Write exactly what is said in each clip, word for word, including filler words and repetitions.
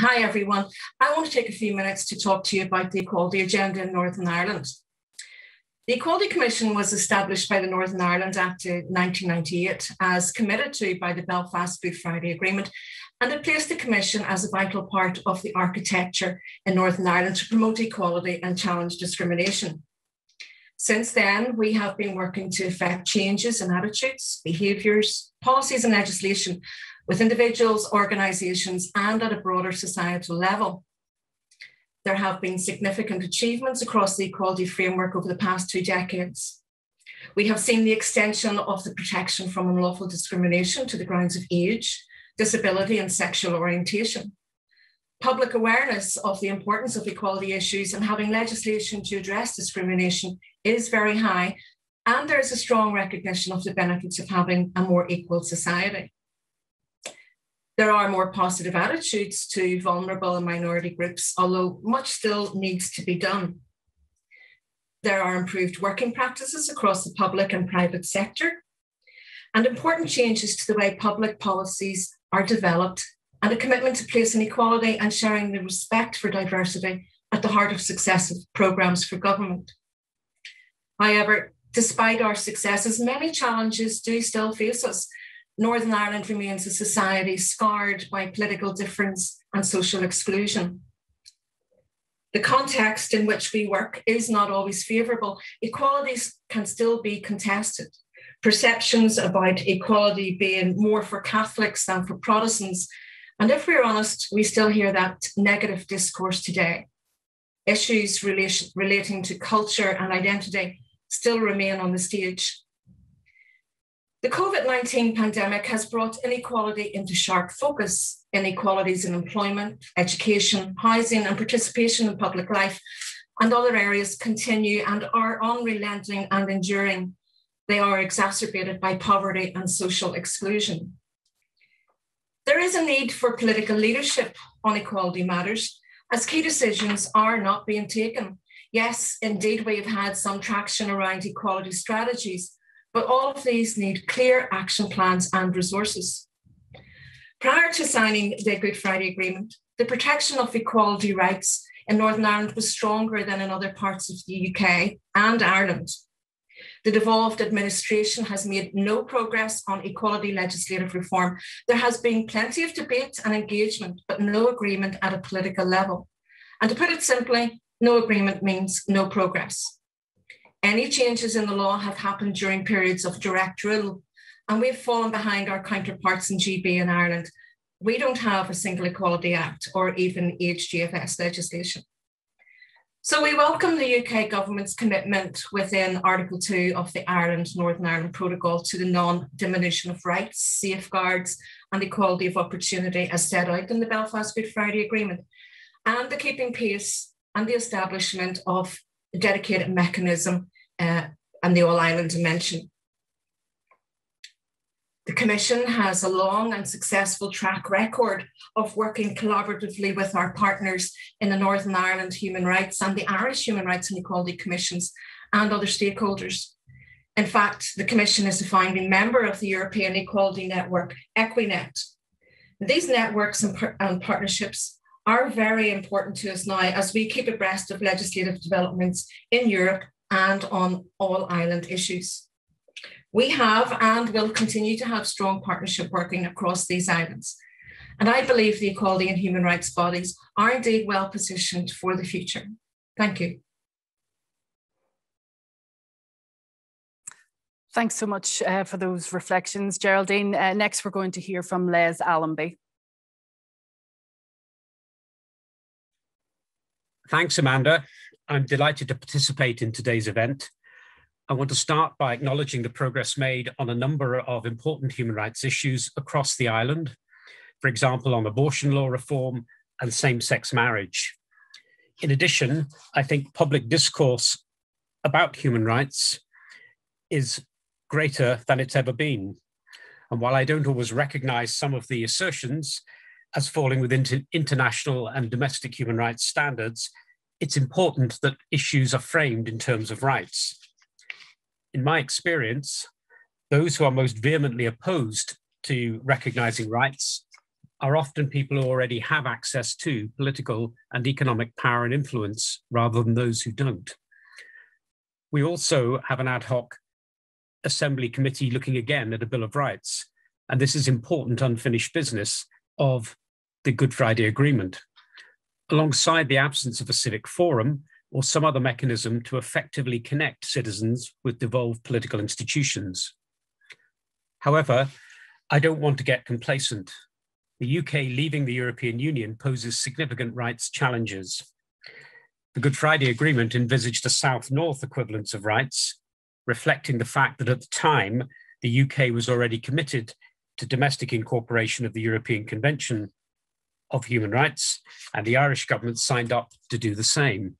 Hi everyone, I want to take a few minutes to talk to you about the equality agenda in Northern Ireland. The Equality Commission was established by the Northern Ireland Act in nineteen ninety-eight as committed to by the Belfast Good Friday Agreement, and it placed the Commission as a vital part of the architecture in Northern Ireland to promote equality and challenge discrimination. Since then, we have been working to effect changes in attitudes, behaviours, policies and legislation with individuals, organisations, and at a broader societal level. There have been significant achievements across the equality framework over the past two decades. We have seen the extension of the protection from unlawful discrimination to the grounds of age, disability, and sexual orientation. Public awareness of the importance of equality issues and having legislation to address discrimination is very high, and there is a strong recognition of the benefits of having a more equal society. There are more positive attitudes to vulnerable and minority groups, although much still needs to be done. There are improved working practices across the public and private sector, and important changes to the way public policies are developed, and a commitment to placing equality and sharing the respect for diversity at the heart of successive programmes for government. However, despite our successes, many challenges do still face us. Northern Ireland remains a society scarred by political difference and social exclusion. The context in which we work is not always favourable. Equalities can still be contested. Perceptions about equality being more for Catholics than for Protestants. And if we're honest, we still hear that negative discourse today. Issues relation, relating to culture and identity still remain on the stage. The COVID nineteen pandemic has brought inequality into sharp focus. Inequalities in employment, education, housing, and participation in public life and other areas continue and are unrelenting and enduring. They are exacerbated by poverty and social exclusion. There is a need for political leadership on equality matters, as key decisions are not being taken. Yes, indeed, we have had some traction around equality strategies, but all of these need clear action plans and resources. Prior to signing the Good Friday Agreement, the protection of equality rights in Northern Ireland was stronger than in other parts of the U K and Ireland. The devolved administration has made no progress on equality legislative reform. There has been plenty of debate and engagement, but no agreement at a political level. And to put it simply, no agreement means no progress. Any changes in the law have happened during periods of direct rule, and we've fallen behind our counterparts in G B and Ireland. We don't have a single Equality Act or even H G F S legislation. So we welcome the U K government's commitment within Article two of the Ireland-Northern Ireland Protocol to the non-diminution of rights, safeguards, and equality of opportunity as set out in the Belfast Good Friday Agreement, and the keeping pace and the establishment of a dedicated mechanism Uh, and the All-Ireland dimension. The Commission has a long and successful track record of working collaboratively with our partners in the Northern Ireland Human Rights and the Irish Human Rights and Equality Commissions and other stakeholders. In fact, the Commission is a founding member of the European Equality Network, Equinet. These networks and, par and partnerships are very important to us now as we keep abreast of legislative developments in Europe and on all island issues. We have and will continue to have strong partnership working across these islands. And I believe the equality and human rights bodies are indeed well positioned for the future. Thank you. Thanks so much uh, for those reflections, Geraldine. Uh, next, we're going to hear from Les Allamby. Thanks, Amanda. I'm delighted to participate in today's event. I want to start by acknowledging the progress made on a number of important human rights issues across the island, for example, on abortion law reform and same-sex marriage. In addition, I think public discourse about human rights is greater than it's ever been. And while I don't always recognize some of the assertions as falling within international and domestic human rights standards, it's important that issues are framed in terms of rights. In my experience, those who are most vehemently opposed to recognizing rights are often people who already have access to political and economic power and influence rather than those who don't. We also have an ad hoc assembly committee looking again at a Bill of Rights, and this is important unfinished business of the Good Friday Agreement, alongside the absence of a civic forum or some other mechanism to effectively connect citizens with devolved political institutions. However, I don't want to get complacent. The U K leaving the European Union poses significant rights challenges. The Good Friday Agreement envisaged a South-North equivalence of rights, reflecting the fact that at the time, the U K was already committed to domestic incorporation of the European Convention of Human Rights, and the Irish government signed up to do the same.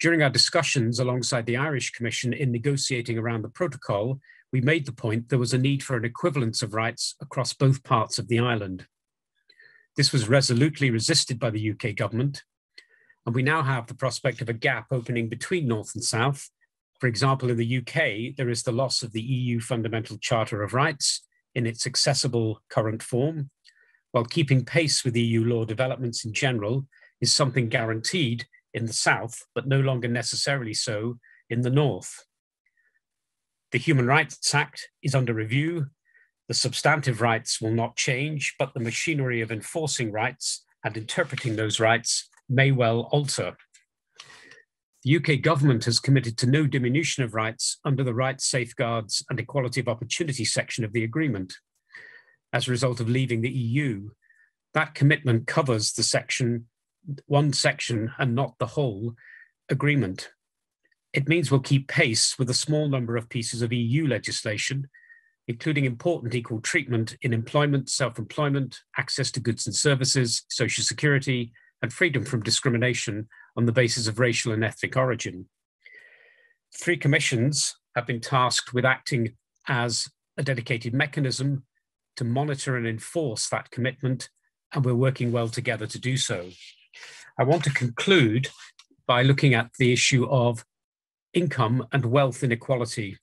During our discussions alongside the Irish Commission in negotiating around the protocol, we made the point there was a need for an equivalence of rights across both parts of the island. This was resolutely resisted by the U K government, and we now have the prospect of a gap opening between North and South. For example, in the U K, there is the loss of the E U Fundamental Charter of Rights in its accessible current form, while keeping pace with E U law developments in general is something guaranteed in the South, but no longer necessarily so in the North. The Human Rights Act is under review. The substantive rights will not change, but the machinery of enforcing rights and interpreting those rights may well alter. The U K government has committed to no diminution of rights under the Rights, Safeguards and Equality of Opportunity section of the agreement. As a result of leaving the E U, that commitment covers the section, one section and not the whole agreement. It means we'll keep pace with a small number of pieces of E U legislation, including important equal treatment in employment, self-employment, access to goods and services, social security, and freedom from discrimination on the basis of racial and ethnic origin. Three commissions have been tasked with acting as a dedicated mechanism to monitor and enforce that commitment, and we're working well together to do so. I want to conclude by looking at the issue of income and wealth inequality.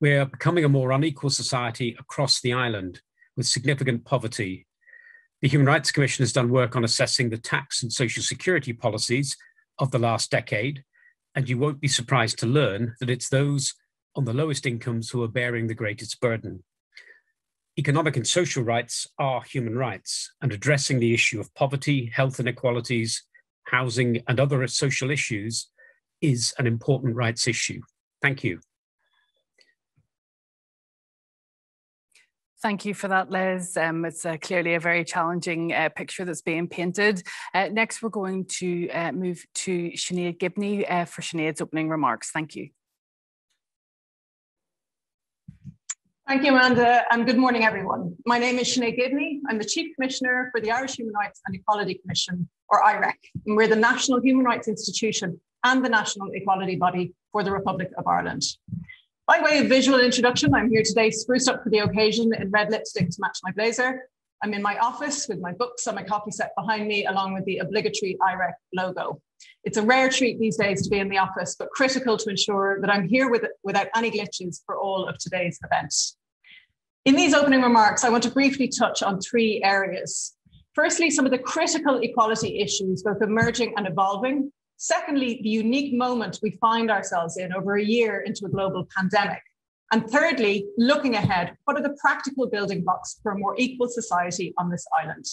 We're becoming a more unequal society across the island with significant poverty. The Human Rights Commission has done work on assessing the tax and social security policies of the last decade, and you won't be surprised to learn that it's those on the lowest incomes who are bearing the greatest burden. Economic and social rights are human rights, and addressing the issue of poverty, health inequalities, housing, and other social issues is an important rights issue. Thank you. Thank you for that, Les. Um, it's uh, clearly a very challenging uh, picture that's being painted. Uh, next, we're going to uh, move to Sinéad Gibney uh, for Sinead's opening remarks. Thank you. Thank you, Amanda, and good morning, everyone. My name is Sinéad Gibney. I'm the Chief Commissioner for the Irish Human Rights and Equality Commission, or I REC, and we're the national human rights institution and the national equality body for the Republic of Ireland. By way of visual introduction, I'm here today spruced up for the occasion in red lipstick to match my blazer. I'm in my office with my books and my coffee set behind me, along with the obligatory I REC logo. It's a rare treat these days to be in the office, but critical to ensure that I'm here with, without any glitches for all of today's events. In these opening remarks, I want to briefly touch on three areas. Firstly, some of the critical equality issues, both emerging and evolving. Secondly, the unique moment we find ourselves in over a year into a global pandemic. And thirdly, looking ahead, what are the practical building blocks for a more equal society on this island?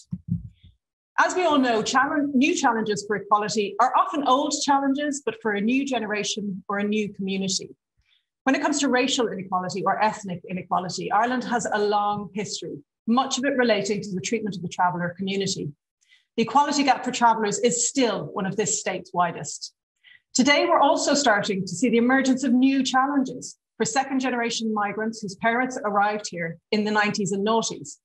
As we all know, challenge, new challenges for equality are often old challenges, but for a new generation or a new community. When it comes to racial inequality or ethnic inequality, Ireland has a long history, much of it relating to the treatment of the traveller community. The equality gap for travellers is still one of this state's widest. Today, we're also starting to see the emergence of new challenges for second-generation migrants whose parents arrived here in the nineties and noughties.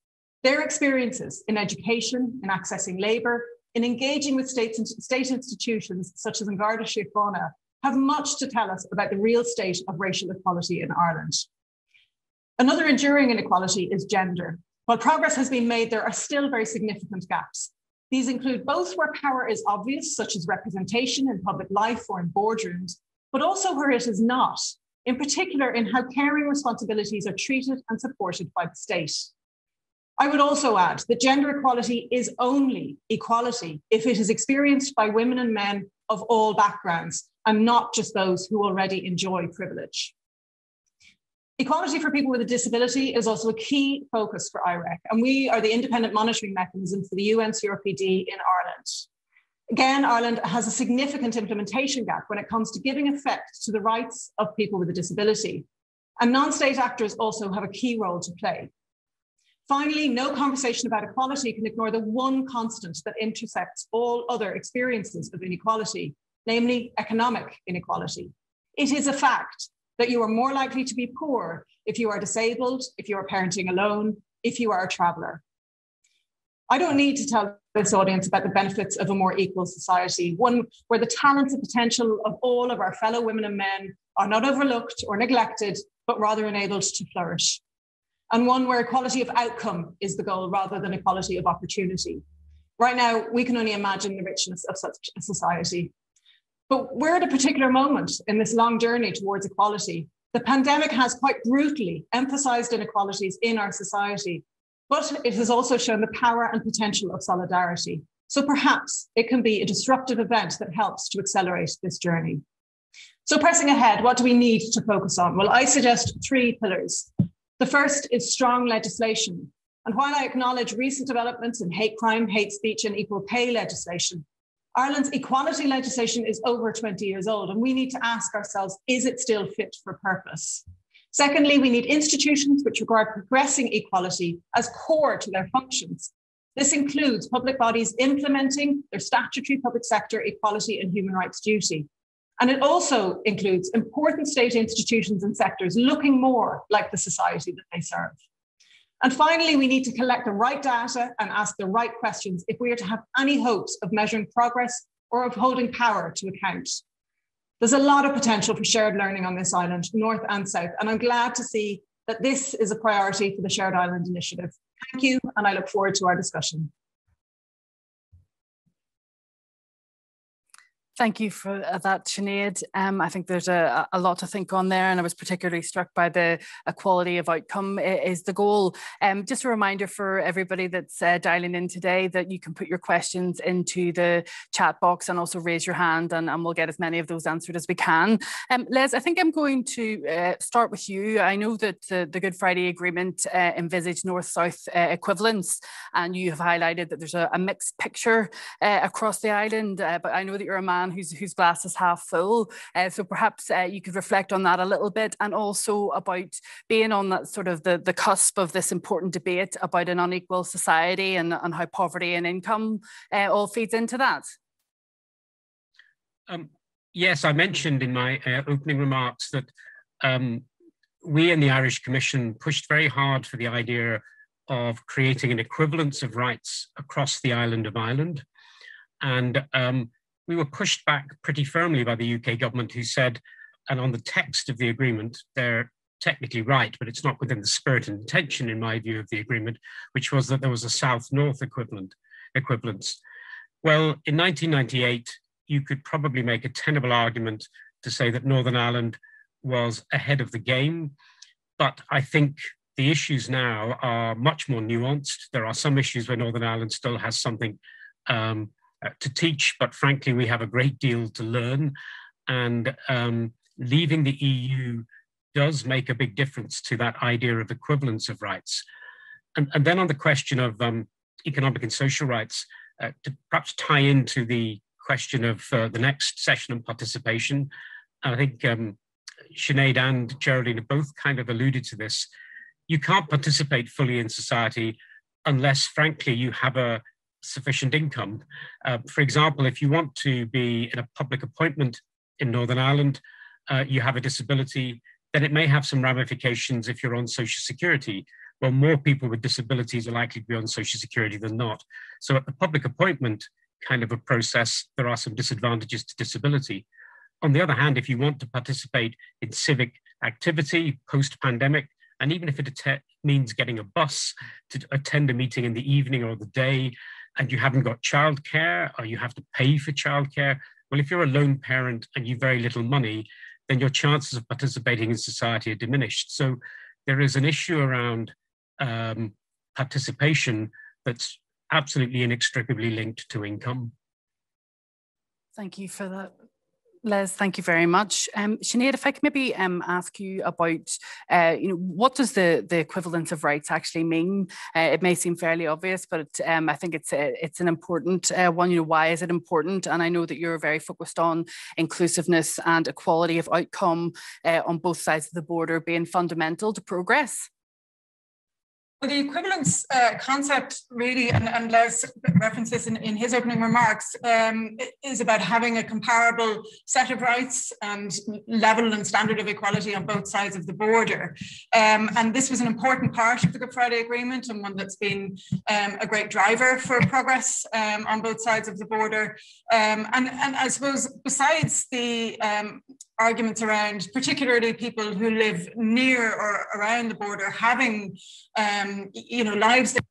Their experiences in education, in accessing labour, in engaging with state, state institutions such as in Garda Síochána have much to tell us about the real state of racial equality in Ireland. Another enduring inequality is gender. While progress has been made, there are still very significant gaps. These include both where power is obvious, such as representation in public life or in boardrooms, but also where it is not, in particular in how caring responsibilities are treated and supported by the state. I would also add that gender equality is only equality if it is experienced by women and men of all backgrounds and not just those who already enjoy privilege. Equality for people with a disability is also a key focus for I R E C, and we are the independent monitoring mechanism for the U N C R P D in Ireland. Again, Ireland has a significant implementation gap when it comes to giving effect to the rights of people with a disability, and non-state actors also have a key role to play. Finally, no conversation about equality can ignore the one constant that intersects all other experiences of inequality, namely economic inequality. It is a fact that you are more likely to be poor if you are disabled, if you are parenting alone, if you are a traveller. I don't need to tell this audience about the benefits of a more equal society, one where the talents and potential of all of our fellow women and men are not overlooked or neglected, but rather enabled to flourish. And one where equality of outcome is the goal rather than equality of opportunity. Right now, we can only imagine the richness of such a society. But we're at a particular moment in this long journey towards equality. The pandemic has quite brutally emphasised inequalities in our society, but it has also shown the power and potential of solidarity. So perhaps it can be a disruptive event that helps to accelerate this journey. So pressing ahead, what do we need to focus on? Well, I suggest three pillars. The first is strong legislation. And while I acknowledge recent developments in hate crime, hate speech, and equal pay legislation, Ireland's equality legislation is over twenty years old, and we need to ask ourselves, is it still fit for purpose? Secondly, we need institutions which regard progressing equality as core to their functions. This includes public bodies implementing their statutory public sector equality and human rights duty. And it also includes important state institutions and sectors looking more like the society that they serve. And finally, we need to collect the right data and ask the right questions if we are to have any hopes of measuring progress or of holding power to account. There's a lot of potential for shared learning on this island, north and south, and I'm glad to see that this is a priority for the Shared Island Initiative. Thank you, and I look forward to our discussion. Thank you for that, Sinead. Um, I think there's a, a lot to think on there, and I was particularly struck by the equality of outcome is the goal. Um, just a reminder for everybody that's uh, dialing in today that you can put your questions into the chat box and also raise your hand, and, and we'll get as many of those answered as we can. Um, Les, I think I'm going to uh, start with you. I know that the, the Good Friday Agreement uh, envisaged North-South uh, equivalence, and you have highlighted that there's a, a mixed picture uh, across the island, uh, but I know that you're a man Whose, whose glass is half full. Uh, so perhaps uh, you could reflect on that a little bit, and also about being on that sort of the, the cusp of this important debate about an unequal society, and, and how poverty and income uh, all feeds into that. Um, yes, I mentioned in my uh, opening remarks that um, we in the Irish Commission pushed very hard for the idea of creating an equivalence of rights across the island of Ireland. And um, we were pushed back pretty firmly by the U K government, who said, and on the text of the agreement, they're technically right, but it's not within the spirit and intention, in my view, of the agreement, which was that there was a South-North equivalent, equivalence. Well, in nineteen ninety-eight, you could probably make a tenable argument to say that Northern Ireland was ahead of the game, but I think the issues now are much more nuanced. There are some issues where Northern Ireland still has something um, to teach, but frankly, we have a great deal to learn. And um, leaving the E U does make a big difference to that idea of equivalence of rights. And, and then on the question of um, economic and social rights, uh, to perhaps tie into the question of uh, the next session on participation, I think um, Sinead and Geraldine have both kind of alluded to this. You can't participate fully in society unless, frankly, you have a sufficient income. Uh, for example, if you want to be in a public appointment in Northern Ireland, uh, you have a disability, then it may have some ramifications if you're on Social Security. Well, more people with disabilities are likely to be on Social Security than not. So at the public appointment kind of a process, there are some disadvantages to disability. On the other hand, if you want to participate in civic activity post-pandemic, and even if it means getting a bus to attend a meeting in the evening or the day, and you haven't got childcare, or you have to pay for childcare, well, if you're a lone parent and you've very little money, then your chances of participating in society are diminished. So there is an issue around um, participation that's absolutely inextricably linked to income. Thank you for that, Les. Thank you very much. Um, Sinead, if I could maybe um, ask you about, uh, you know, what does the, the equivalence of rights actually mean? Uh, it may seem fairly obvious, but it, um, I think it's a, it's an important uh, one. You know, why is it important? And I know that you're very focused on inclusiveness and equality of outcome uh, on both sides of the border being fundamental to progress. Well, the equivalence uh, concept really, and, and Les referenced this in, in his opening remarks, um, is about having a comparable set of rights and level and standard of equality on both sides of the border. Um, and this was an important part of the Good Friday Agreement, and one that's been um, a great driver for progress um, on both sides of the border. Um, and, and I suppose besides the um, arguments around particularly people who live near or around the border having um you know lives that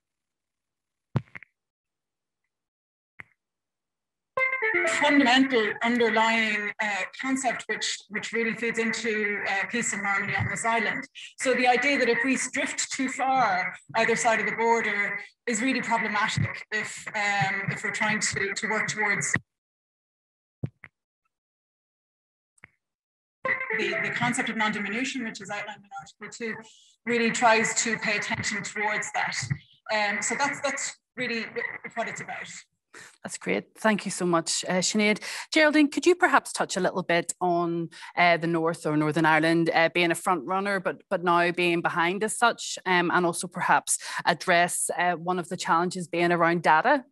fundamental underlying uh, concept which which really feeds into uh, peace and harmony on this island. So the idea that if we drift too far either side of the border is really problematic if um if we're trying to to work towards The, the concept of non-diminution, which is outlined in Article two, really tries to pay attention towards that. Um, so that's, that's really what it's about. That's great. Thank you so much, uh, Sinead. Geraldine, could you perhaps touch a little bit on uh, the North or Northern Ireland uh, being a front runner, but, but now being behind as such, um, and also perhaps address uh, one of the challenges being around data?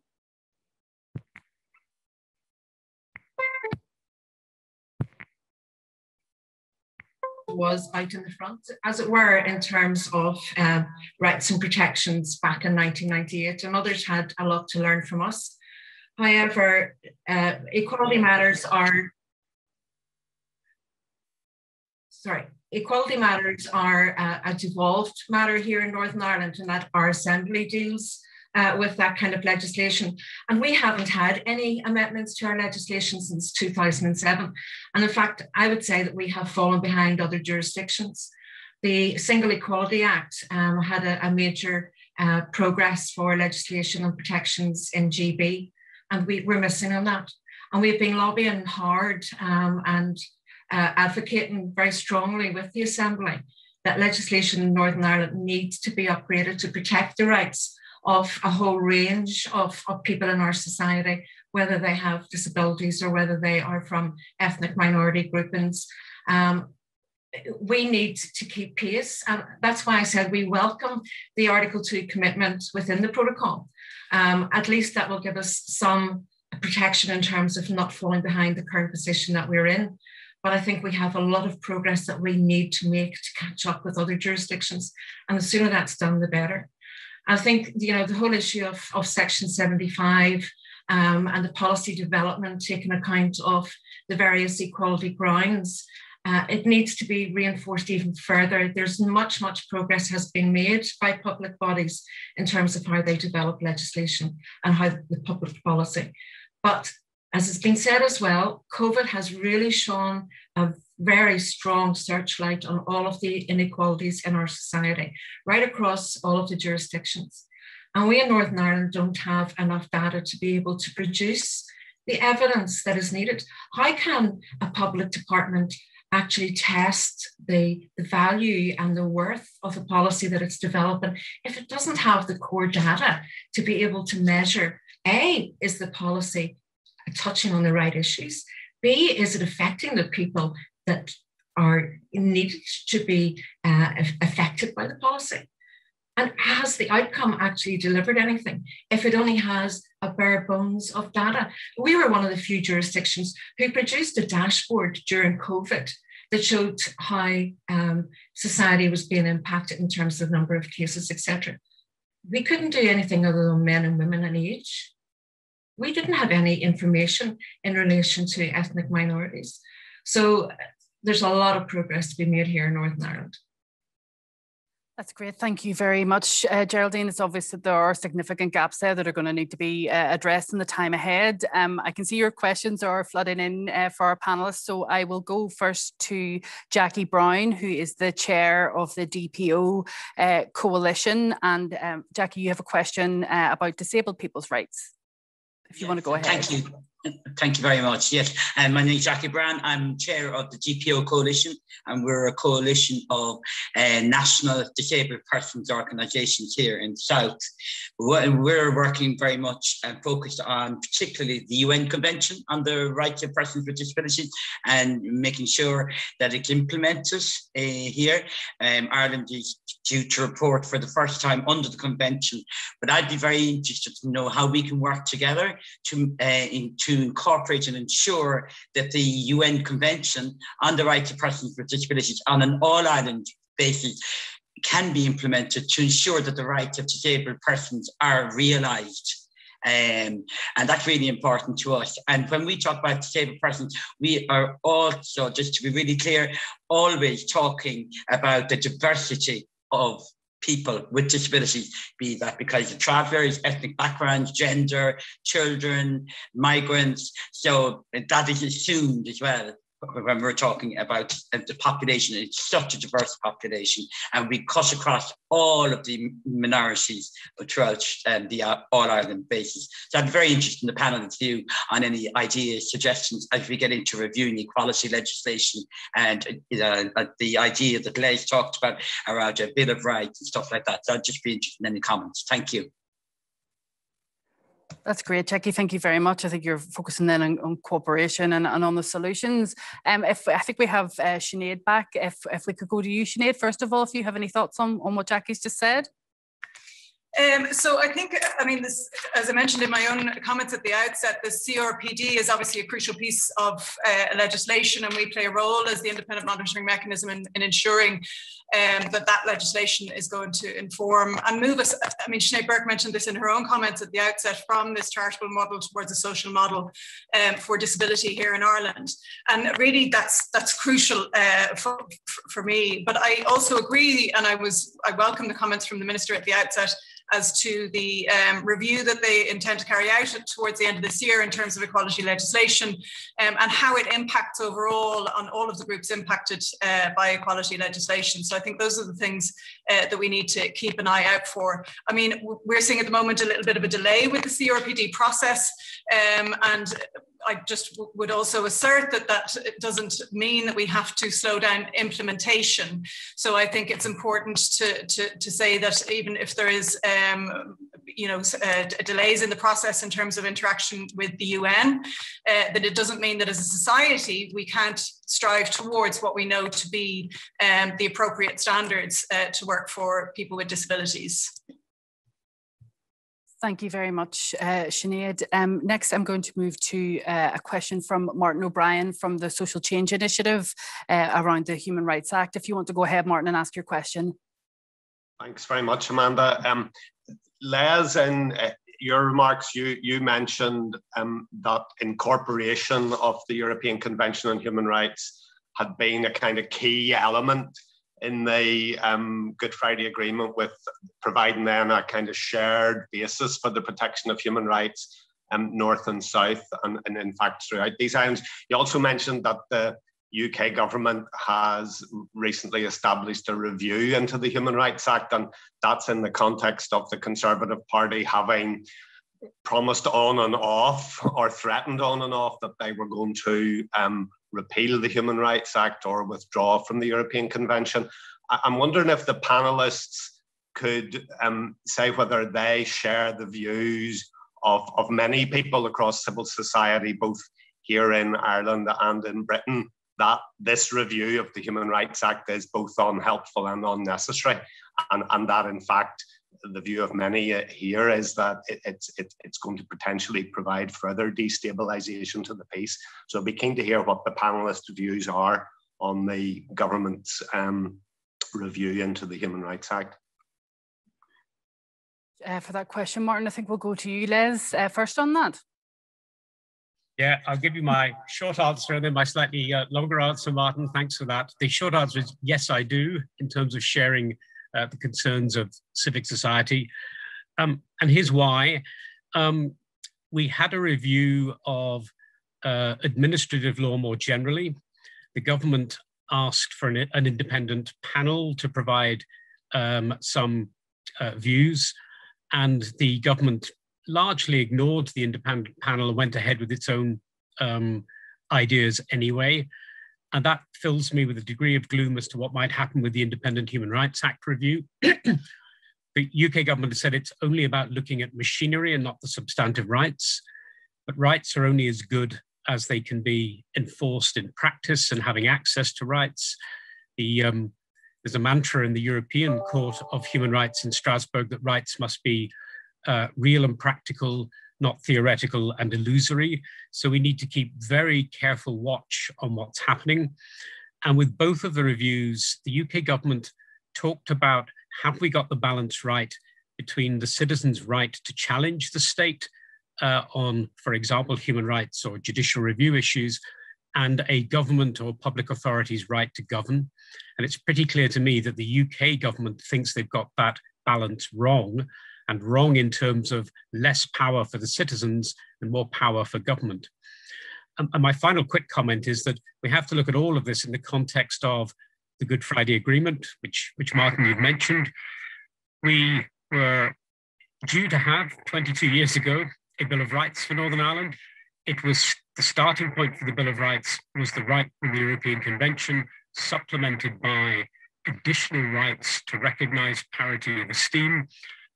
Was out in the front, as it were, in terms of uh, rights and protections back in nineteen ninety-eight, and others had a lot to learn from us. However, uh, equality matters are, sorry, equality matters are uh, a devolved matter here in Northern Ireland, and that our Assembly deals uh, with that kind of legislation. And we haven't had any amendments to our legislation since two thousand seven. And in fact, I would say that we have fallen behind other jurisdictions. The Single Equality Act um, had a, a major uh, progress for legislation and protections in G B, and we were missing on that. And we've been lobbying hard um, and uh, advocating very strongly with the Assembly that legislation in Northern Ireland needs to be upgraded to protect the rights of a whole range of, of people in our society, whether they have disabilities or whether they are from ethnic minority groupings. Um, we need to keep pace. And that's why I said we welcome the Article two commitment within the protocol. Um, at least that will give us some protection in terms of not falling behind the current position that we're in. But I think we have a lot of progress that we need to make to catch up with other jurisdictions. And the sooner that's done, the better. I think, you know, the whole issue of, of Section seventy-five um, and the policy development taking account of the various equality grounds, uh, it needs to be reinforced even further. There's much, much progress has been made by public bodies in terms of how they develop legislation and how the public policy. But as it's been said as well, COVID has really shone a very strong searchlight on all of the inequalities in our society, right across all of the jurisdictions. And we in Northern Ireland don't have enough data to be able to produce the evidence that is needed. How can a public department actually test the, the value and the worth of the policy that it's developing if it doesn't have the core data to be able to measure, A, is the policy touching on the right issues? B, is it affecting the people that are needed to be uh, affected by the policy? And has the outcome actually delivered anything if it only has a bare bones of data? We were one of the few jurisdictions who produced a dashboard during COVID that showed how um, society was being impacted in terms of number of cases, et cetera. We couldn't do anything other than men and women and age. We didn't have any information in relation to ethnic minorities. So there's a lot of progress to be made here in Northern Ireland. That's great. Thank you very much, uh, Geraldine. It's obvious that there are significant gaps there that are going to need to be uh, addressed in the time ahead. Um, I can see your questions are flooding in uh, for our panellists, so I will go first to Jackie Brown, who is the chair of the G P O uh, Coalition. And um, Jackie, you have a question uh, about disabled people's rights, if you yeah, want to go ahead. Thank you. Thank you very much. Yes, um, my name is Jackie Brown. I'm chair of the G P O Coalition, and we're a coalition of uh, national disabled persons organisations here in the South. We're working very much and uh, focused on particularly the U N Convention on the Rights of Persons with Disabilities and making sure that it's implemented uh, here. Um, Ireland is due to report for the first time under the Convention, but I'd be very interested to know how we can work together to uh, in to to incorporate and ensure that the U N Convention on the Rights of Persons with Disabilities on an all-Ireland basis can be implemented to ensure that the rights of disabled persons are realised. Um, and that's really important to us. And when we talk about disabled persons, we are also, just to be really clear, always talking about the diversity of people with disabilities, be that because of travellers, ethnic backgrounds, gender, children, migrants. So that is assumed as well when we're talking about the population. It's such a diverse population, and we cut across all of the minorities throughout um, the all-Ireland basis. So I'd be very interested in the panel's view on any ideas, suggestions as we get into reviewing equality legislation and uh, the idea that Les talked about around a Bill of Rights and stuff like that. So I'd just be interested in any comments. Thank you. That's great, Jackie. Thank you very much. I think you're focusing then on, on cooperation and, and on the solutions. Um, if I think we have uh, Sinead back. If if we could go to you, Sinead, first of all, if you have any thoughts on, on what Jackie's just said. Um, so I think, I mean, this, as I mentioned in my own comments at the outset, the C R P D is obviously a crucial piece of uh, legislation, and we play a role as the independent monitoring mechanism in, in ensuring um, that that legislation is going to inform and move us. I mean, Sinead Burke mentioned this in her own comments at the outset, from this charitable model towards a social model um, for disability here in Ireland. And really that's that's crucial uh, for, for me. But I also agree, and I, was, I welcome the comments from the Minister at the outset as to the um, review that they intend to carry out towards the end of this year in terms of equality legislation um, and how it impacts overall on all of the groups impacted uh, by equality legislation. So I think those are the things uh, that we need to keep an eye out for. I mean, we're seeing at the moment a little bit of a delay with the C R P D process, um, and I just would also assert that that doesn't mean that we have to slow down implementation. So I think it's important to, to, to say that even if there is, um, you know, uh, delays in the process in terms of interaction with the U N, uh, that it doesn't mean that as a society we can't strive towards what we know to be um, the appropriate standards uh, to work for people with disabilities. Thank you very much, uh, Sinead. Um, next, I'm going to move to uh, a question from Martin O'Brien from the Social Change Initiative uh, around the Human Rights Act. If you want to go ahead, Martin, and ask your question. Thanks very much, Amanda. Um, Les, in uh, your remarks, you, you mentioned um, that incorporation of the European Convention on Human Rights had been a kind of key element in the um, Good Friday Agreement, with providing then a kind of shared basis for the protection of human rights um, north and south, and, and in fact throughout these islands. You also mentioned that the U K government has recently established a review into the Human Rights Act, and that's in the context of the Conservative Party having promised on and off, or threatened on and off, that they were going to um, repeal the Human Rights Act or withdraw from the European Convention. I'm wondering if the panellists could um, say whether they share the views of, of many people across civil society, both here in Ireland and in Britain, that this review of the Human Rights Act is both unhelpful and unnecessary, and, and that in fact the view of many here is that it's, it, it's going to potentially provide further destabilisation to the peace. So I'd be keen to hear what the panellists' views are on the government's um, review into the Human Rights Act. Uh, for that question, Martin, I think we'll go to you, Les, uh, first on that. Yeah, I'll give you my short answer and then my slightly uh, longer answer, Martin. Thanks for that. The short answer is yes, I do, in terms of sharing uh, the concerns of civic society. Um, and here's why. Um, we had a review of uh, administrative law more generally. The government asked for an, an independent panel to provide um, some uh, views, and the government largely ignored the independent panel and went ahead with its own um, ideas anyway. And that fills me with a degree of gloom as to what might happen with the Independent Human Rights Act review. The U K government has said it's only about looking at machinery and not the substantive rights, but rights are only as good as they can be enforced in practice and having access to rights. The, um, there's a mantra in the European Court of Human Rights in Strasbourg that rights must be uh, real and practical, not theoretical and illusory. So we need to keep very careful watch on what's happening. And with both of the reviews, the U K government talked about, have we got the balance right between the citizens' right to challenge the state uh, on, for example, human rights or judicial review issues, and a government or public authority's right to govern? And it's pretty clear to me that the U K government thinks they've got that balance wrong, and wrong in terms of less power for the citizens and more power for government. And, and my final quick comment is that we have to look at all of this in the context of the Good Friday Agreement, which, which Martin, you've mentioned. We were due to have, twenty-two years ago, a Bill of Rights for Northern Ireland. It was the starting point for the Bill of Rights was the right from the European Convention, supplemented by additional rights to recognise parity of esteem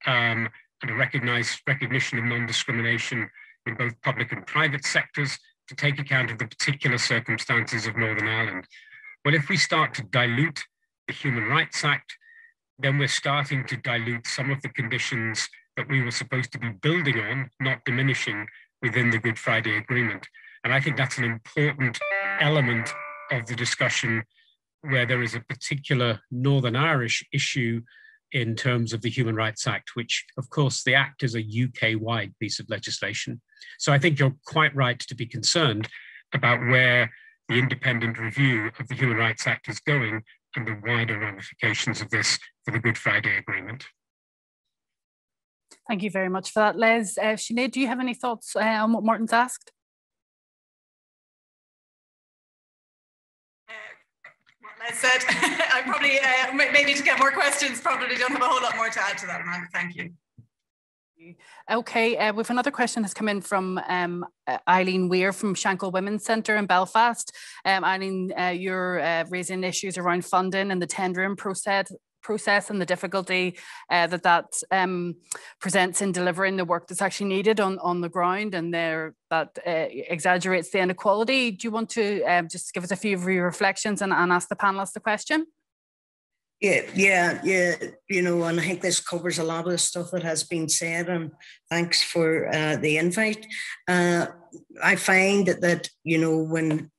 um, and a recognised recognition of non-discrimination in both public and private sectors to take account of the particular circumstances of Northern Ireland. Well, if we start to dilute the Human Rights Act, then we're starting to dilute some of the conditions that we were supposed to be building on, not diminishing, within the Good Friday Agreement. And I think that's an important element of the discussion where there is a particular Northern Irish issue in terms of the Human Rights Act, which, of course, the Act is a U K-wide piece of legislation. So I think you're quite right to be concerned about where the independent review of the Human Rights Act is going and the wider ramifications of this for the Good Friday Agreement. Thank you very much for that, Les. Uh, Sinead, do you have any thoughts uh, on what Martin's asked? Uh, what Les said, I probably, uh, maybe to get more questions, probably don't have a whole lot more to add to that, Amanda. Thank you. Okay, uh, we've another question has come in from um, Eileen Weir from Shankill Women's Centre in Belfast. Um, Eileen, uh, you're uh, raising issues around funding and the tendering process, process and the difficulty uh, that that um, presents in delivering the work that's actually needed on, on the ground, and there, that uh, exaggerates the inequality. Do you want to um, just give us a few of your reflections and, and ask the panellists the question? Yeah, yeah, yeah, you know, and I think this covers a lot of the stuff that has been said, and thanks for uh, the invite. Uh, I find that, that, you know, when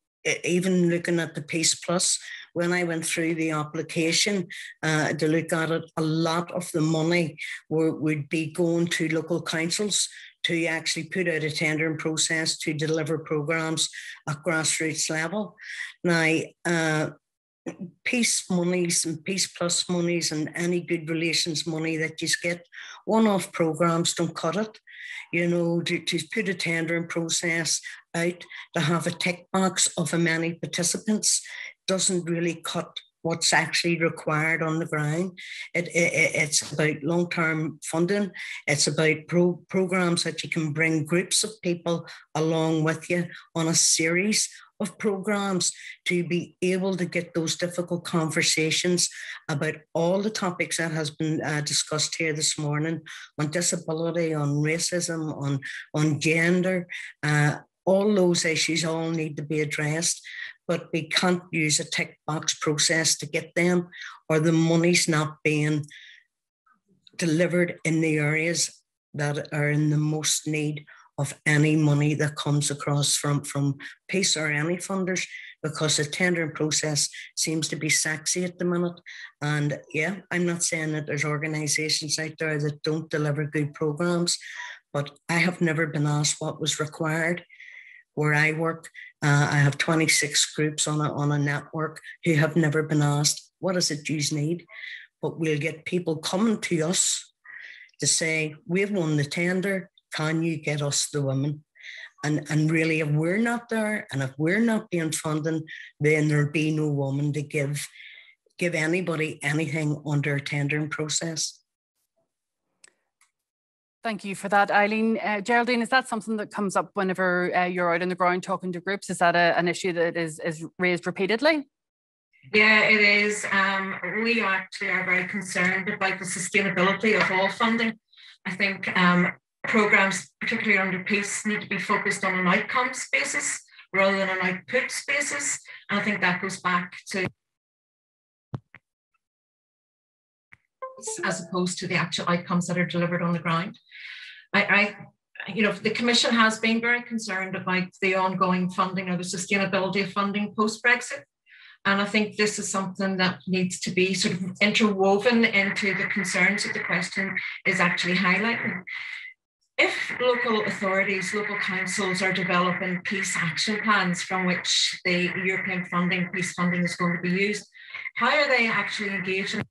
even looking at the Peace Plus, when I went through the application uh, to look at it, a lot of the money were, would be going to local councils to actually put out a tendering process to deliver programmes at grassroots level. Now, uh, peace monies and Peace Plus monies and any good relations money that you get, one-off programs don't cut it. You know, to, to put a tendering process out to have a tick box of a many participants doesn't really cut what's actually required on the ground. It, it, it's about long-term funding. It's about pro programs that you can bring groups of people along with you on a series of programs to be able to get those difficult conversations about all the topics that has been uh, discussed here this morning, on disability, on racism, on, on gender. Uh, all those issues all need to be addressed, but we can't use a tick box process to get them, or the money's not being delivered in the areas that are in the most need of any money that comes across from, from PACE or any funders, because the tendering process seems to be sexy at the minute. And yeah, I'm not saying that there's organisations out there that don't deliver good programmes, but I have never been asked what was required where I work. Uh, I have twenty-six groups on a, on a network who have never been asked, what is it you need? but we'll get people coming to us to say, we've won the tender, can you get us the women? And, and really, if we're not there and if we're not being funded, then there'll be no woman to give, give anybody anything under a tendering process. Thank you for that, Eileen. Uh, Geraldine, is that something that comes up whenever uh, you're out on the ground talking to groups? Is that a, an issue that is, is raised repeatedly? Yeah, it is. Um, we actually are very concerned about the sustainability of all funding. I think um, programmes, particularly under PACE, need to be focused on an outcomes basis rather than an output basis. And I think that goes back to as opposed to the actual outcomes that are delivered on the ground. I, I, you know, the Commission has been very concerned about the ongoing funding or the sustainability of funding post-Brexit. And I think this is something that needs to be sort of interwoven into the concerns that the question is actually highlighting. If local authorities, local councils are developing peace action plans from which the European funding, peace funding is going to be used, how are they actually engaging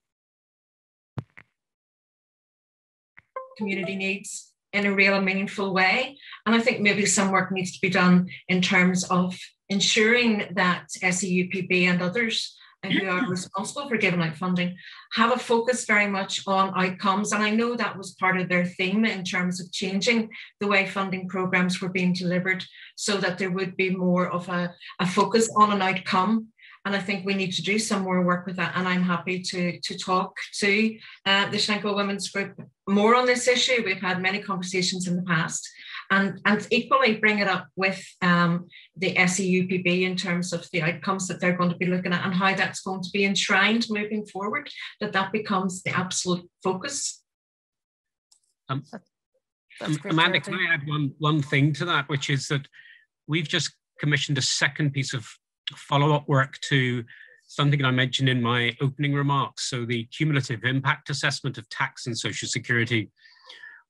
community needs in a real and meaningful way? And I think maybe some work needs to be done in terms of ensuring that S E U P B and others who are responsible for giving out funding have a focus very much on outcomes. And I know that was part of their theme in terms of changing the way funding programs were being delivered so that there would be more of a, a focus on an outcome. And I think we need to do some more work with that. And I'm happy to, to talk to uh, the Shankill Women's Group more on this issue. We've had many conversations in the past. And, and equally bring it up with um, the S E U P B in terms of the outcomes that they're going to be looking at and how that's going to be enshrined moving forward, that that becomes the absolute focus. Um, um, Amanda, can I add one, one thing to that, which is that we've just commissioned a second piece of follow-up work to something I mentioned in my opening remarks, so the cumulative impact assessment of tax and social security.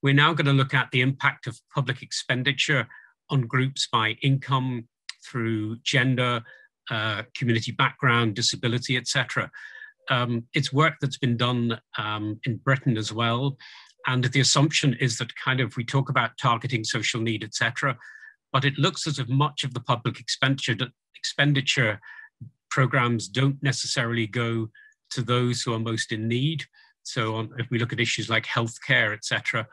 We're now going to look at the impact of public expenditure on groups by income, through gender, uh, community background, disability, et cetera. Um, it's work that's been done um, in Britain as well. And the assumption is that kind of we talk about targeting social need, et cetera, but it looks as if much of the public expenditure, expenditure programs don't necessarily go to those who are most in need. So on, if we look at issues like healthcare, et cetera,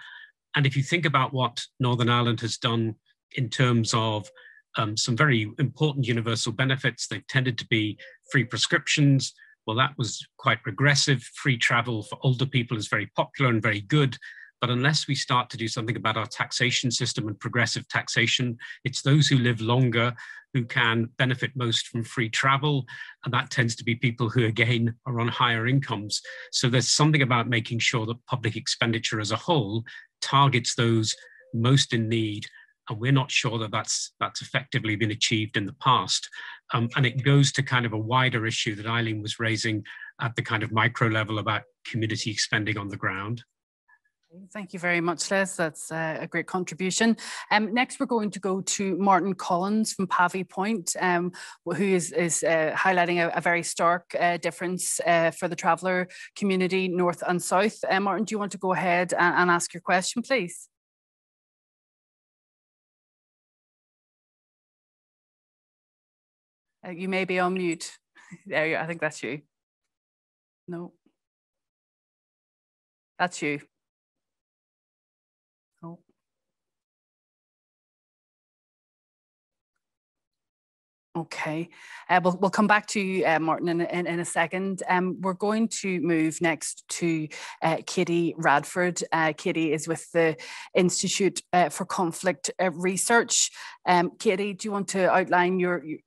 and if you think about what Northern Ireland has done in terms of um, some very important universal benefits, they've tended to be free prescriptions. Well, that was quite regressive. Free travel for older people is very popular and very good. But unless we start to do something about our taxation system and progressive taxation, it's those who live longer who can benefit most from free travel. And that tends to be people who, again, are on higher incomes. So there's something about making sure that public expenditure as a whole targets those most in need. And we're not sure that that's, that's effectively been achieved in the past. Um, and it goes to kind of a wider issue that Eileen was raising at the kind of micro level about community spending on the ground. Thank you very much, Les. That's uh, a great contribution. Um, next, we're going to go to Martin Collins from Pavey Point, um, who is, is uh, highlighting a, a very stark uh, difference uh, for the traveller community, north and south. Uh, Martin, do you want to go ahead and, and ask your question, please? Uh, you may be on mute. There you are. I think that's you. No. That's you. Okay, uh, we'll, we'll come back to you, uh, Martin, in, in, in a second. Um, we're going to move next to uh, Katie Radford. Uh, Katie is with the Institute uh, for Conflict uh, Research. Um, Katie, do you want to outline your... your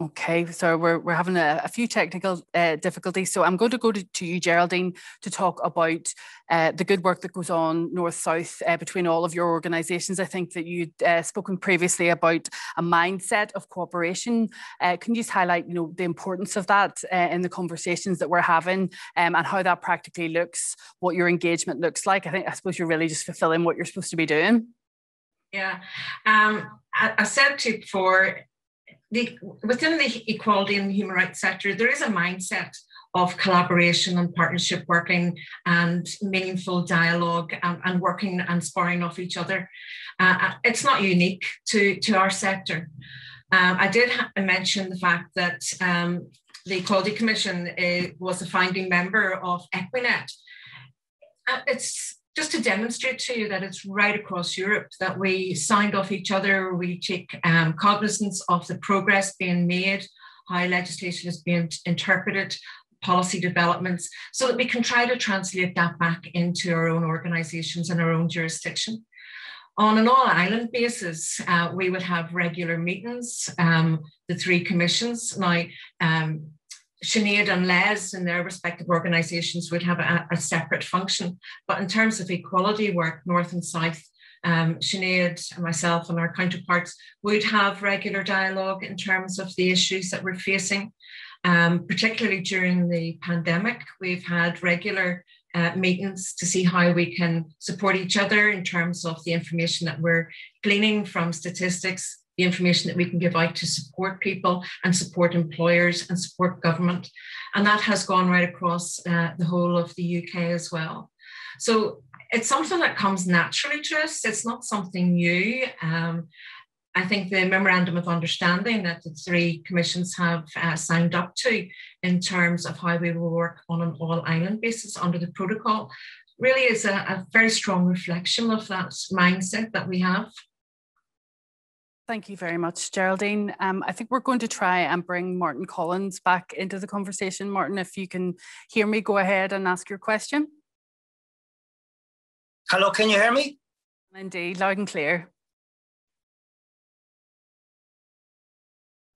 Okay, so we're, we're having a, a few technical uh, difficulties. So I'm going to go to, to you, Geraldine, to talk about uh, the good work that goes on north-south uh, between all of your organisations. I think that you'd uh, spoken previously about a mindset of cooperation. Uh, can you just highlight, you know, the importance of that uh, in the conversations that we're having um, and how that practically looks, what your engagement looks like? I think, I suppose you're really just fulfilling what you're supposed to be doing. Yeah, um, I, I said to you before, The, within the equality and human rights sector, there is a mindset of collaboration and partnership working and meaningful dialogue and, and working and sparring off each other. Uh, it's not unique to, to our sector. Um, I did mention the fact that um, the Equality Commission uh, was a founding member of Equinet. Uh, it's just to demonstrate to you that it's right across Europe that we sound off each other, we take um, cognizance of the progress being made, how legislation is being interpreted, policy developments, so that we can try to translate that back into our own organisations and our own jurisdiction. On an all-island basis, uh, we would have regular meetings, um, the three commissions. Now, um, Sinead and Les in their respective organisations would have a, a separate function. But in terms of equality work, North and South, um, Sinead and myself and our counterparts would have regular dialogue in terms of the issues that we're facing. Um, particularly during the pandemic, we've had regular Uh, meetings to see how we can support each other in terms of the information that we're gleaning from statistics, the information that we can give out to support people and support employers and support government. And that has gone right across uh, the whole of the U K as well. So it's something that comes naturally to us. It's not something new. Um, I think the memorandum of understanding that the three commissions have uh, signed up to in terms of how we will work on an all-island basis under the protocol really is a, a very strong reflection of that mindset that we have. Thank you very much, Geraldine. Um, I think we're going to try and bring Martin Collins back into the conversation. Martin, if you can hear me, go ahead and ask your question. Hello, can you hear me? Indeed, loud and clear.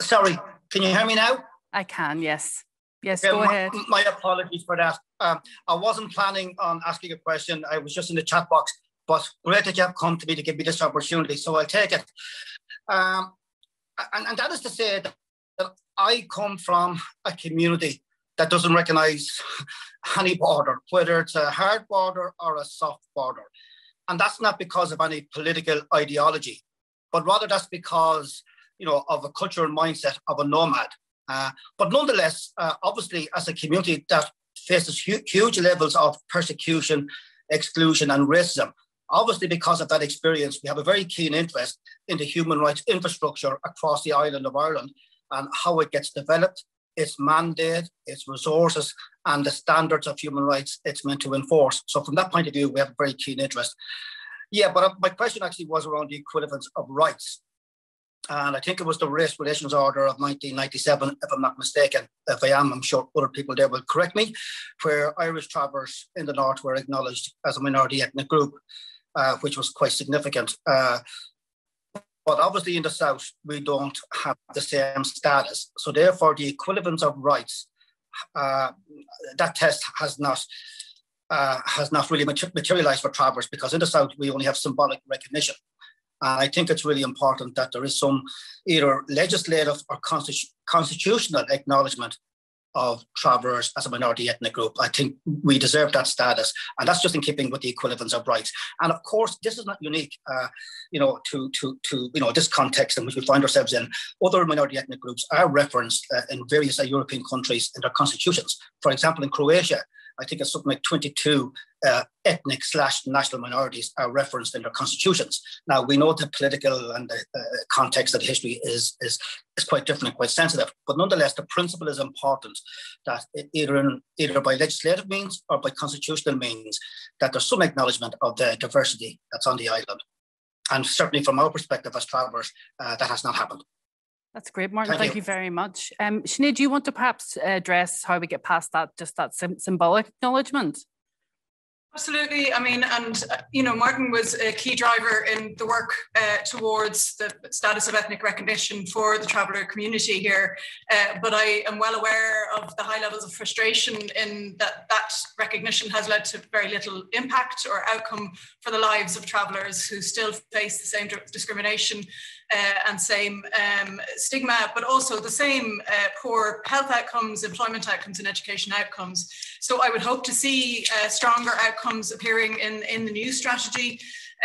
Sorry, can you hear me now? I can, yes. Yes, yeah, go my, ahead. My apologies for that. Um, I wasn't planning on asking a question. I was just in the chat box, but great that you have come to me to give me this opportunity, so I'll take it. Um, and, and that is to say that, that I come from a community that doesn't recognise any border, whether it's a hard border or a soft border. And that's not because of any political ideology, but rather that's because you know, of a cultural mindset of a nomad. Uh, but nonetheless, uh, obviously, as a community that faces hu huge levels of persecution, exclusion, and racism, obviously because of that experience, we have a very keen interest in the human rights infrastructure across the island of Ireland and how it gets developed, its mandate, its resources, and the standards of human rights it's meant to enforce. So from that point of view, we have a very keen interest. Yeah, but my question actually was around the equivalence of rights. And I think it was the Race Relations Order of nineteen ninety-seven, if I'm not mistaken. If I am, I'm sure other people there will correct me, where Irish travellers in the north were acknowledged as a minority ethnic group, uh, which was quite significant. Uh, but obviously in the south, we don't have the same status. So therefore, the equivalence of rights, uh, that test has not, uh, has not really materialised for travellers, because in the south, we only have symbolic recognition. And I think it's really important that there is some either legislative or constitu constitutional acknowledgement of travellers as a minority ethnic group. I think we deserve that status. And that's just in keeping with the equivalence of rights. And of course, this is not unique uh, you know, to, to, to you know, this context in which we find ourselves in. Other minority ethnic groups are referenced uh, in various uh, European countries in their constitutions. For example, in Croatia, I think it's something like twenty-two uh, ethnic slash national minorities are referenced in their constitutions. Now, we know the political and the uh, context of history is, is, is quite different and quite sensitive, but nonetheless, the principle is important that it, either, in, either by legislative means or by constitutional means, that there's some acknowledgement of the diversity that's on the island. And certainly from our perspective as travellers, uh, that has not happened. That's great, Martin. Thank, Thank you. you very much. Um, Sinead, do you want to perhaps address how we get past that, just that symbolic acknowledgement? Absolutely. I mean, and, uh, you know, Martin was a key driver in the work uh, towards the status of ethnic recognition for the traveller community here. Uh, but I am well aware of the high levels of frustration in that that recognition has led to very little impact or outcome for the lives of travellers who still face the same discrimination uh, and same um, stigma, but also the same uh, poor health outcomes, employment outcomes, and education outcomes. So I would hope to see uh, stronger outcomes appearing in, in the new strategy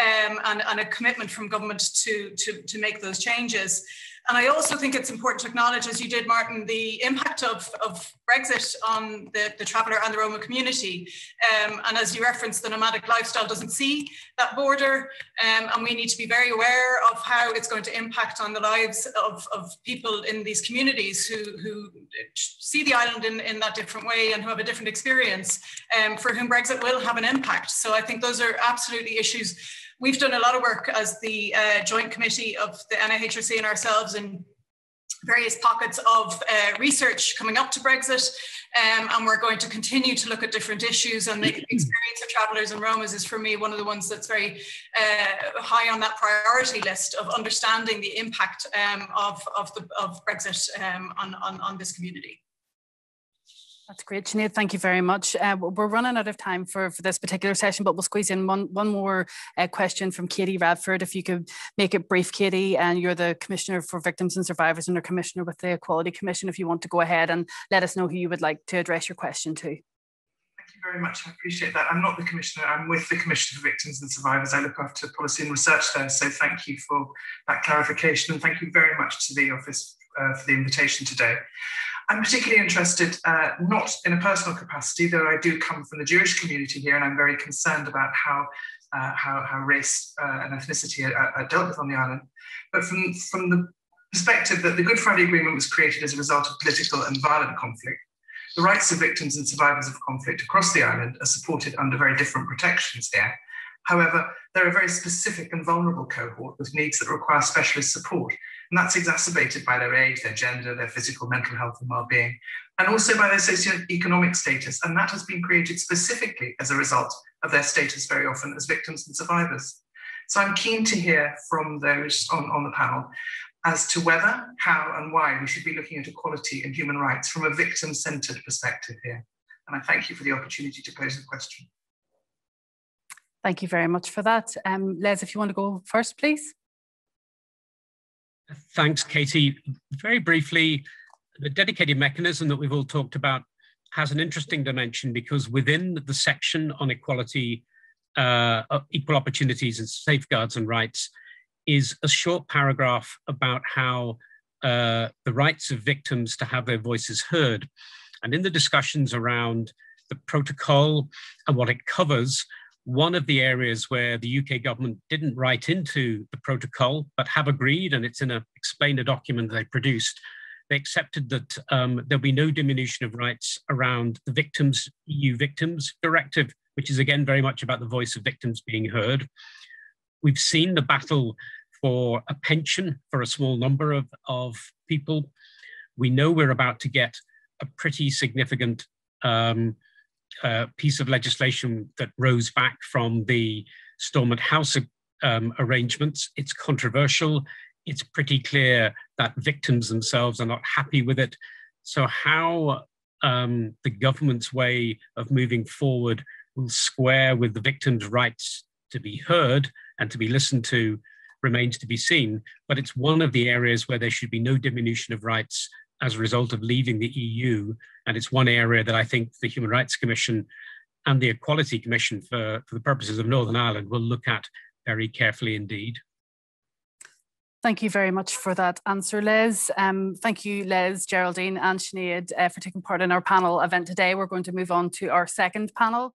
um, and, and a commitment from government to, to, to make those changes. And I also think it's important to acknowledge, as you did, Martin, the impact of, of Brexit on the, the traveller and the Roma community. Um, and as you referenced, the nomadic lifestyle doesn't see that border. Um, and we need to be very aware of how it's going to impact on the lives of, of people in these communities who, who see the island in, in that different way and who have a different experience, um, for whom Brexit will have an impact. So I think those are absolutely issues. We've done a lot of work as the uh, Joint Committee of the N I H R C and ourselves in various pockets of uh, research coming up to Brexit, um, and we're going to continue to look at different issues, and the experience of travellers and Romas is for me one of the ones that's very uh, high on that priority list of understanding the impact um, of, of, the, of Brexit um, on, on, on this community. That's great, Sinead. Thank you very much. Uh, we're running out of time for, for this particular session, but we'll squeeze in one, one more uh, question from Katie Radford. If you could make it brief, Katie, and you're the Commissioner for Victims and Survivors and our Commissioner with the Equality Commission, if you want to go ahead and let us know who you would like to address your question to. Thank you very much. I appreciate that. I'm not the Commissioner. I'm with the Commissioner for Victims and Survivors. I look after policy and research there. So thank you for that clarification. And thank you very much to the office uh, for the invitation today. I'm particularly interested, uh, not in a personal capacity, though I do come from the Jewish community here, and I'm very concerned about how, uh, how, how race uh, and ethnicity are, are dealt with on the island, but from, from the perspective that the Good Friday Agreement was created as a result of political and violent conflict. The rights of victims and survivors of conflict across the island are supported under very different protections there. However, they're a very specific and vulnerable cohort with needs that require specialist support. And that's exacerbated by their age, their gender, their physical, mental health and well-being, and also by their socioeconomic status. And that has been created specifically as a result of their status very often as victims and survivors. So I'm keen to hear from those on, on the panel as to whether, how and why we should be looking at equality and human rights from a victim-centred perspective here. And I thank you for the opportunity to pose the question. Thank you very much for that. Um, Les, if you want to go first, please. Thanks, Katie. Very briefly, the dedicated mechanism that we've all talked about has an interesting dimension, because within the section on equality, uh, equal opportunities and safeguards and rights, is a short paragraph about how uh, the rights of victims to have their voices heard. And in the discussions around the protocol and what it covers, one of the areas where the U K government didn't write into the protocol, but have agreed, and it's in an explainer document they produced, they accepted that um, there'll be no diminution of rights around the victims, E U Victims Directive, which is again very much about the voice of victims being heard. We've seen the battle for a pension for a small number of, of people. We know we're about to get a pretty significant um, Uh, piece of legislation that rose back from the Stormont House um, arrangements. It's controversial. It's pretty clear that victims themselves are not happy with it. So how um, the government's way of moving forward will square with the victims' rights to be heard and to be listened to remains to be seen. But it's one of the areas where there should be no diminution of rights as a result of leaving the E U. And it's one area that I think the Human Rights Commission and the Equality Commission for, for the purposes of Northern Ireland will look at very carefully indeed. Thank you very much for that answer, Les. Um, thank you, Les, Geraldine and Sinead uh, for taking part in our panel event today. We're going to move on to our second panel.